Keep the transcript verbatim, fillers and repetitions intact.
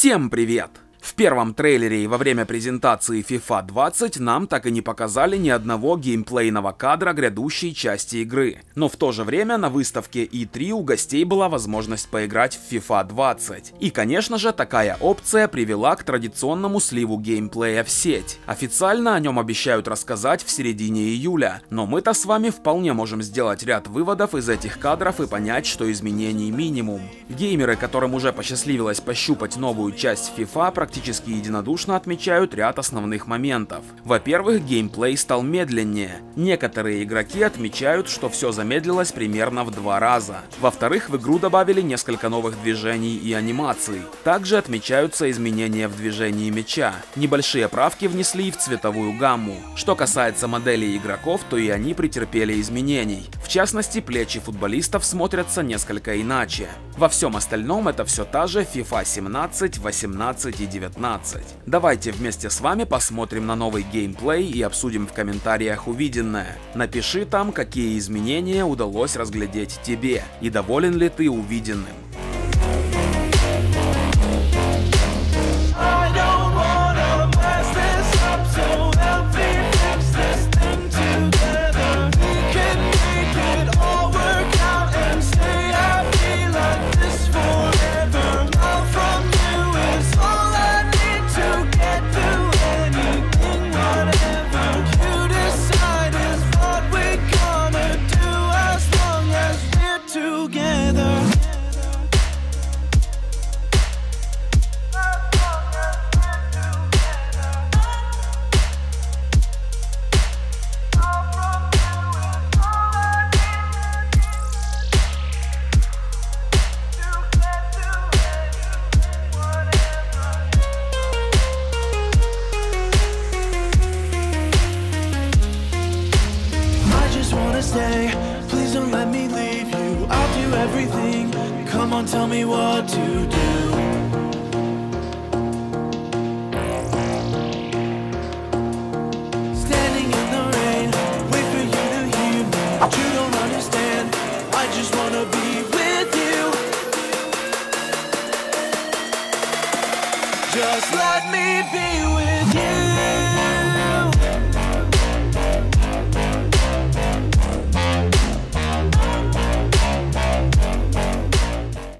Всем привет! В первом трейлере и во время презентации FIFA двадцать нам так и не показали ни одного геймплейного кадра грядущей части игры. Но в то же время на выставке И три у гостей была возможность поиграть в FIFA двадцать. И, конечно же, такая опция привела к традиционному сливу геймплея в сеть. Официально о нем обещают рассказать в середине июля, но мы-то с вами вполне можем сделать ряд выводов из этих кадров и понять, что изменений минимум. Геймеры, которым уже посчастливилось пощупать новую часть FIFA, практически Практически единодушно отмечают ряд основных моментов. Во-первых, геймплей стал медленнее. Некоторые игроки отмечают, что все замедлилось примерно в два раза. Во-вторых, в игру добавили несколько новых движений и анимаций. Также отмечаются изменения в движении мяча. Небольшие правки внесли и в цветовую гамму. Что касается моделей игроков, то и они претерпели изменений. В частности, плечи футболистов смотрятся несколько иначе. Во всем остальном это все та же FIFA семнадцать, восемнадцать и девятнадцать. Давайте вместе с вами посмотрим на новый геймплей и обсудим в комментариях увиденное. Напиши там, какие изменения удалось разглядеть тебе и доволен ли ты увиденным. Please don't let me leave you. I'll do everything. Come on, tell me what to do. Standing in the rain, wait for you to hear me. But you don't understand. I just wanna be with you. Just let me be with you.